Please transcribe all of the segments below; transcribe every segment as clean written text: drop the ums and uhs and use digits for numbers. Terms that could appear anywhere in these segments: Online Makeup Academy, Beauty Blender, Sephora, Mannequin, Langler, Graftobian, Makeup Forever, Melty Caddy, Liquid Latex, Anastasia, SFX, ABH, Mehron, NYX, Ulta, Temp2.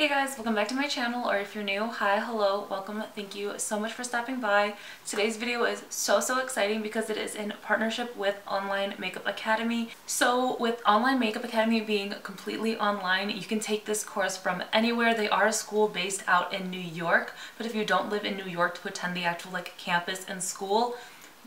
Hey guys, welcome back to my channel, or if you're new, hi, hello, welcome, thank you so much for stopping by. Today's video is so exciting because it is in partnership with Online Makeup Academy. So with Online Makeup Academy being completely online, you can take this course from anywhere. They are a school based out in New York, but if you don't live in New York to attend the actual like campus and school,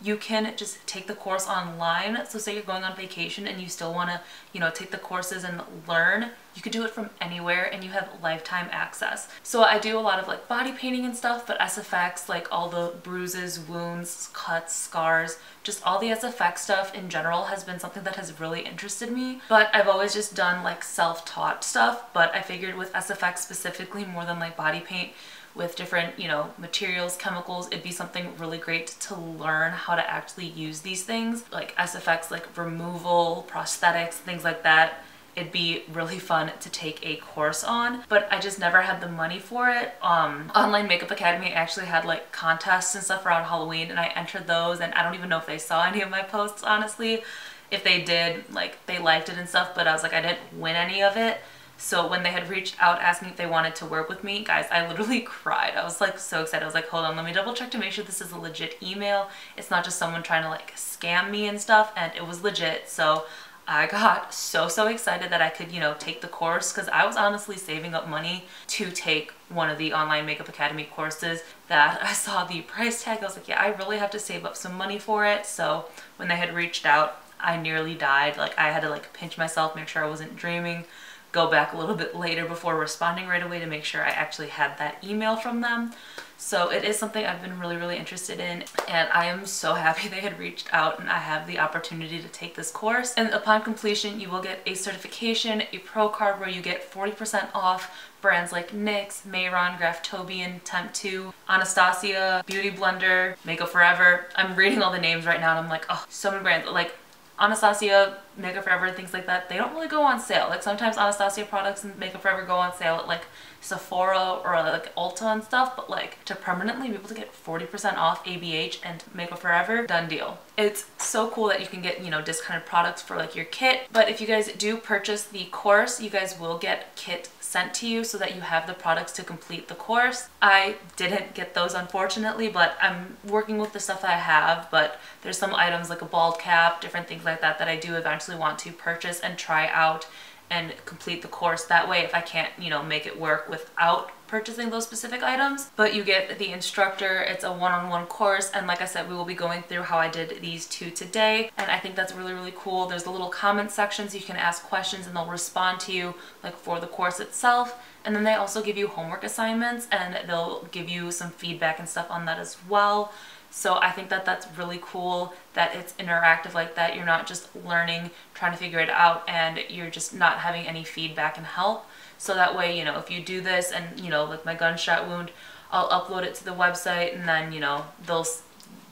you can just take the course online. So say you're going on vacation and you still want to, you know, take the courses and learn, you could do it from anywhere and you have lifetime access. So I do a lot of like body painting and stuff, but SFX, like all the bruises, wounds, cuts, scars, just all the SFX stuff in general has been something that has really interested me. But I've always just done like self-taught stuff, but I figured with SFX specifically, more than like body paint, with different, you know, materials, chemicals, it'd be something really great to learn how to actually use these things, like SFX, like removal, prosthetics, things like that. It'd be really fun to take a course on, but I just never had the money for it. Online Makeup Academy actually had like contests and stuff around Halloween, and I entered those, and I don't even know if they saw any of my posts, honestly. If they did, like they liked it and stuff, but I was like, I didn't win any of it. So when they had reached out asking if they wanted to work with me, guys, I literally cried. I was like so excited. I was like, hold on, let me double check to make sure this is a legit email. It's not just someone trying to like scam me and stuff. And it was legit. So I got so excited that I could, you know, take the course, because I was honestly saving up money to take one of the Online Makeup Academy courses. That I saw the price tag, I was like, yeah, I really have to save up some money for it. So when they had reached out, I nearly died. Like I had to like pinch myself, make sure I wasn't dreaming, go back a little bit later before responding right away to make sure I actually had that email from them. So it is something I've been really interested in, and I am so happy they had reached out and I have the opportunity to take this course. And upon completion, you will get a certification, a pro card where you get 40% off brands like NYX, Mehron, Graftobian, Temp2, Anastasia, Beauty Blender, Makeup Forever. I'm reading all the names right now and I'm like, oh, so many brands. Like Anastasia, Makeup Forever, things like that, they don't really go on sale. Like sometimes Anastasia products and Makeup Forever go on sale at like Sephora or like Ulta and stuff, but like to permanently be able to get 40% off ABH and Makeup Forever, done deal. It's so cool that you can get, you know, discounted products for like your kit. But if you guys do purchase the course, you guys will get kit sent to you so that you have the products to complete the course. I didn't get those unfortunately, but I'm working with the stuff that I have, but there's some items like a bald cap, different things like that, that I do eventually want to purchase and try out and complete the course. That way, if I can't, you know, make it work without purchasing those specific items, but you get the instructor. It's a one-on-one course, and like I said, we will be going through how I did these two today, and I think that's really cool. There's the little comment sections, you can ask questions and they'll respond to you like for the course itself, and then they also give you homework assignments and they'll give you some feedback and stuff on that as well. So I think that that's really cool that it's interactive like that. You're not just learning, trying to figure it out, and you're just not having any feedback and help. So that way, you know, if you do this and, you know, like my gunshot wound, I'll upload it to the website and then, you know, they'll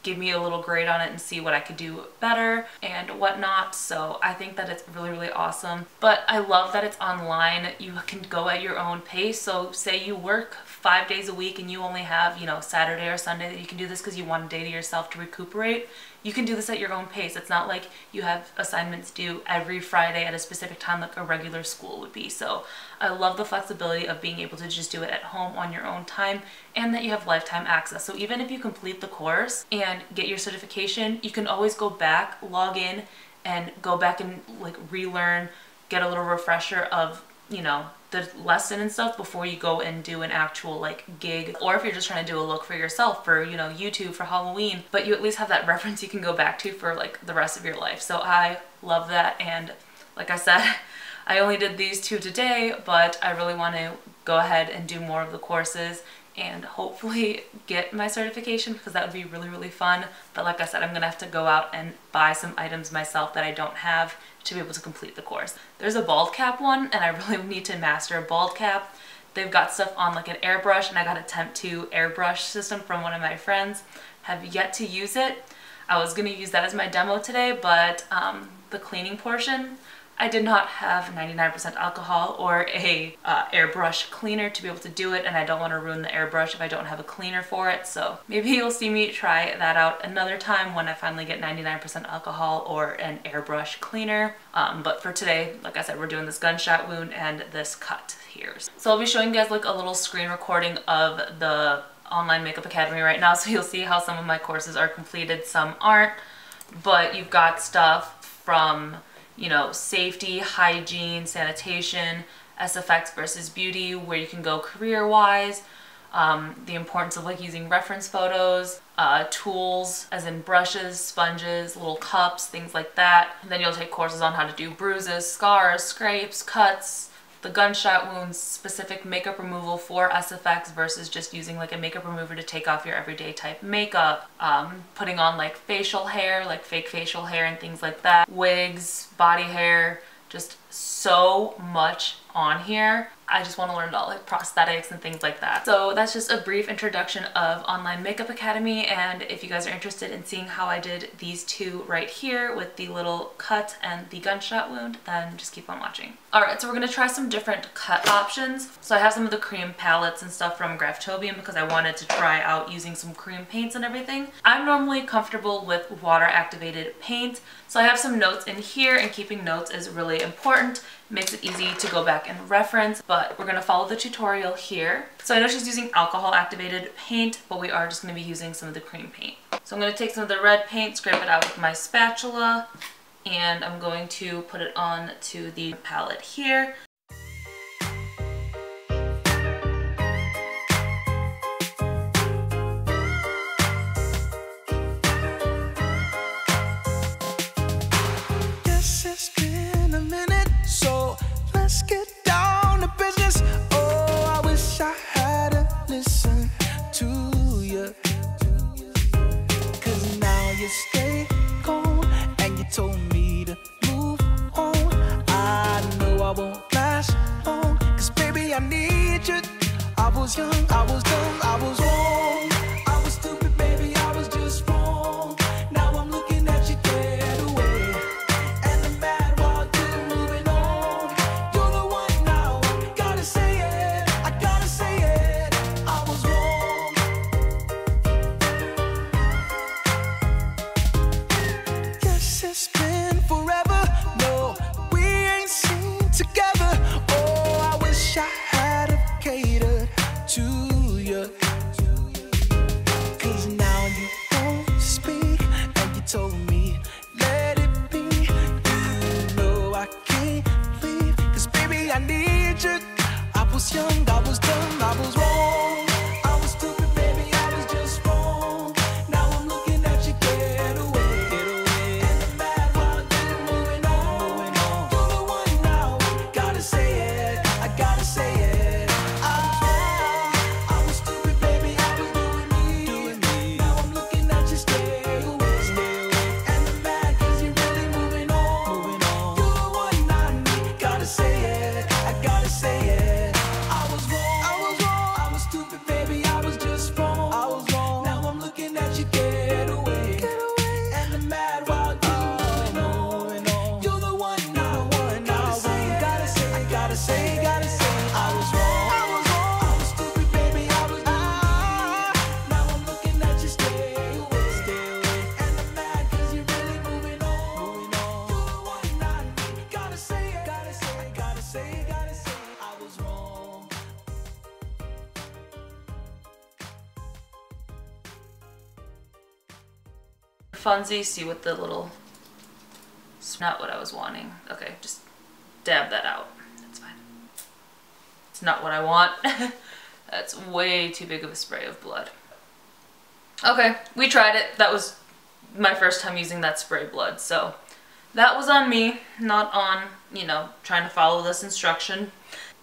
give me a little grade on it and see what I could do better and whatnot. So I think that it's really awesome. But I love that it's online. You can go at your own pace. So say you work 5 days a week and you only have, you know, Saturday or Sunday that you can do this because you want a day to yourself to recuperate. You can do this at your own pace. It's not like you have assignments due every Friday at a specific time like a regular school would be. So I love the flexibility of being able to just do it at home on your own time, and that you have lifetime access. So even if you complete the course and get your certification, you can always go back, log in, and go back and like relearn, get a little refresher of, you know, the lesson and stuff before you go and do an actual like gig, or if you're just trying to do a look for yourself for, you know, YouTube for Halloween, but you at least have that reference you can go back to for like the rest of your life. So I love that, and like I said, I only did these two today, but I really want to go ahead and do more of the courses and hopefully get my certification, because that would be really fun. But like I said, I'm going to have to go out and buy some items myself that I don't have to be able to complete the course. There's a bald cap one, and I really need to master a bald cap. They've got stuff on like an airbrush, and I got a Temp2 airbrush system from one of my friends. Have yet to use it. I was going to use that as my demo today, but the cleaning portion, I did not have 99% alcohol or a airbrush cleaner to be able to do it, and I don't want to ruin the airbrush if I don't have a cleaner for it, so maybe you'll see me try that out another time when I finally get 99% alcohol or an airbrush cleaner. But for today, like I said, we're doing this gunshot wound and this cut here. So I'll be showing you guys like a little screen recording of the Online Makeup Academy right now, so you'll see how some of my courses are completed, some aren't, but you've got stuff from, you know, safety, hygiene, sanitation, SFX versus beauty, where you can go career-wise, the importance of like using reference photos, tools as in brushes, sponges, little cups, things like that. And then you'll take courses on how to do bruises, scars, scrapes, cuts, the gunshot wounds, specific makeup removal for SFX versus just using like a makeup remover to take off your everyday type makeup, putting on like facial hair, like fake facial hair and things like that, wigs, body hair, just so much on here. I just want to learn about like prosthetics and things like that. So that's just a brief introduction of Online Makeup Academy, and if you guys are interested in seeing how I did these two right here with the little cut and the gunshot wound, then just keep on watching. Alright, so we're going to try some different cut options. So I have some of the cream palettes and stuff from Graftobian because I wanted to try out using some cream paints and everything. I'm normally comfortable with water activated paint, so I have some notes in here, and keeping notes is really important. Makes it easy to go back and reference, but we're going to follow the tutorial here. So I know she's using alcohol activated paint, but we are just going to be using some of the cream paint. So I'm going to take some of the red paint, scrape it out with my spatula, and I'm going to put it on to the palette here. Funzie, see what the little, it's not what I was wanting. Okay, just dab that out. That's fine. It's not what I want. That's way too big of a spray of blood. Okay, we tried it. That was my first time using that spray blood, so that was on me, not on, you know, trying to follow this instruction.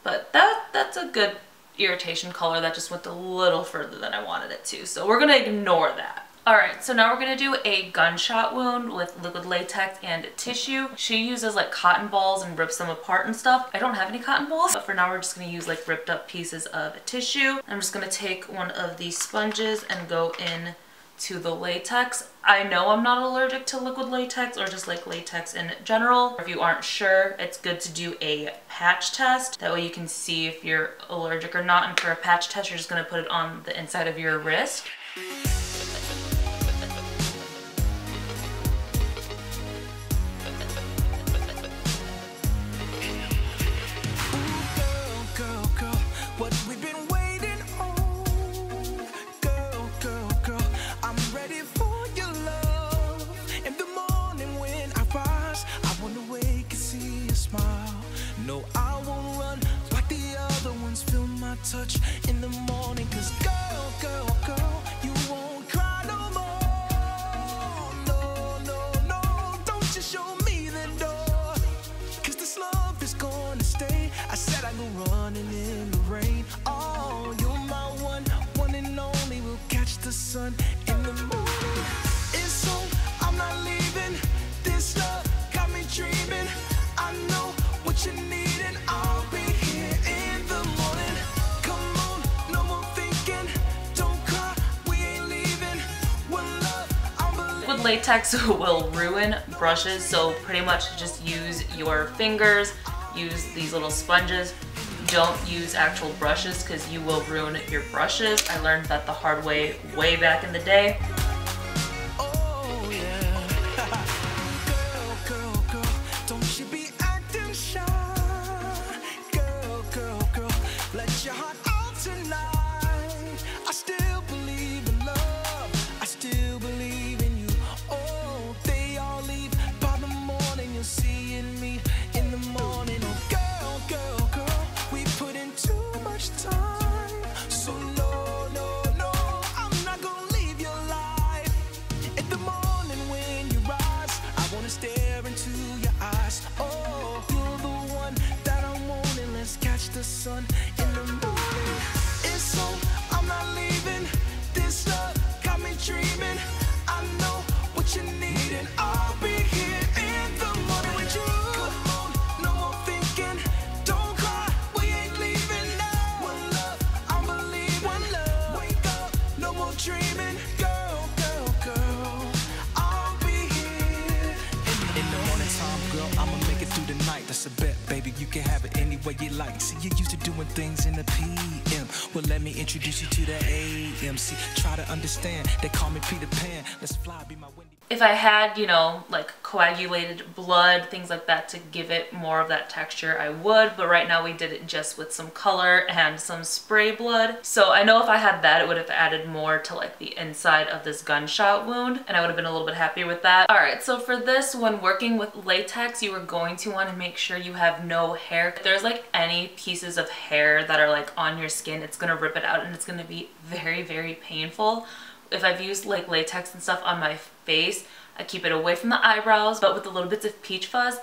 But that's a good irritation color. That just went a little further than I wanted it to, so we're gonna ignore that. Alright, so now we're going to do a gunshot wound with liquid latex and tissue. She uses like cotton balls and rips them apart and stuff. I don't have any cotton balls, but for now we're just going to use like ripped up pieces of tissue. I'm just going to take one of these sponges and go in to the latex. I know I'm not allergic to liquid latex or just like latex in general. If you aren't sure, it's good to do a patch test. That way you can see if you're allergic or not. And for a patch test, you're just gonna put it on the inside of your wrist. Touch in the morning, cause girl, girl, girl, you won't cry no more. No, no, no, don't you show me the door, cause this love is gonna stay. I said I go running in the rain. Oh, you're my one, one and only. We'll catch the sun in the morning. And so I'm not leaving. This love got me dreaming. I know what you need and I'll be here in the morning. Latex will ruin brushes, so pretty much just use your fingers, use these little sponges. Don't use actual brushes because you will ruin your brushes. I learned that the hard way, way back in the day. If I had, you know, like coagulated blood, things like that to give it more of that texture, I would, but right now we did it just with some color and some spray blood. So I know if I had that, it would have added more to like the inside of this gunshot wound, and I would have been a little bit happier with that. All right, so for this, when working with latex, you are going to want to make sure you have no hair. If there's like any pieces of hair that are like on your skin, it's gonna rip it out and it's gonna be very, very painful. If I've used like latex and stuff on my face, I keep it away from the eyebrows, but with the little bits of peach fuzz,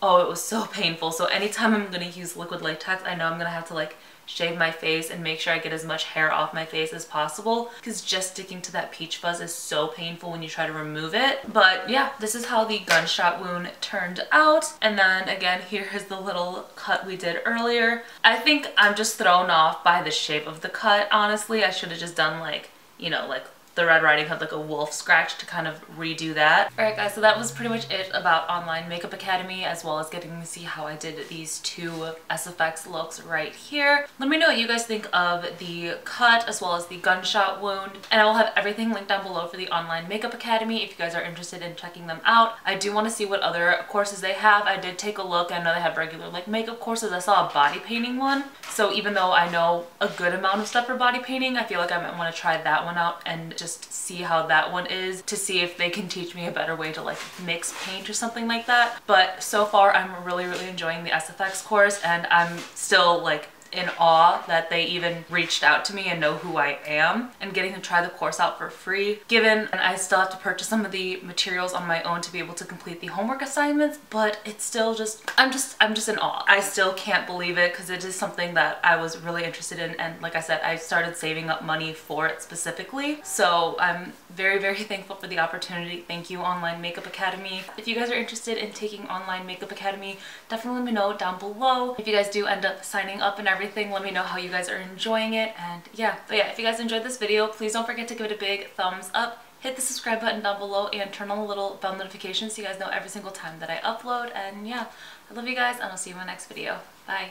oh, it was so painful. So anytime I'm gonna use liquid latex, I know I'm gonna have to like shave my face and make sure I get as much hair off my face as possible, because just sticking to that peach fuzz is so painful when you try to remove it. But yeah, this is how the gunshot wound turned out. And then again, here is the little cut we did earlier. I think I'm just thrown off by the shape of the cut, honestly. I should have just done like, you know, like the Red Riding Hood, like a wolf scratch, to kind of redo that. All right guys, so that was pretty much it about Online Makeup Academy, as well as getting to see how I did these two SFX looks right here. Let me know what you guys think of the cut as well as the gunshot wound, and I will have everything linked down below for the Online Makeup Academy if you guys are interested in checking them out. I do want to see what other courses they have. I did take a look. I know they have regular like makeup courses. I saw a body painting one, so even though I know a good amount of stuff for body painting, I feel like I might want to try that one out and just see how that one is, to see if they can teach me a better way to like mix paint or something like that. But so far I'm really enjoying the SFX course, and I'm still like in awe that they even reached out to me and know who I am, and getting to try the course out for free. Given and I still have to purchase some of the materials on my own to be able to complete the homework assignments, but it's still just, I'm just in awe. I still can't believe it, because it is something that I was really interested in, and like I said, I started saving up money for it specifically. So I'm very, very thankful for the opportunity. Thank you, Online Makeup Academy. If you guys are interested in taking Online Makeup Academy, definitely let me know down below. If you guys do end up signing up and everything, let me know how you guys are enjoying it. And yeah, if you guys enjoyed this video, please don't forget to give it a big thumbs up. hit the subscribe button down below and turn on the little bell notification so you guys know every single time that I upload. And yeah, I love you guys, and I'll see you in my next video. Bye!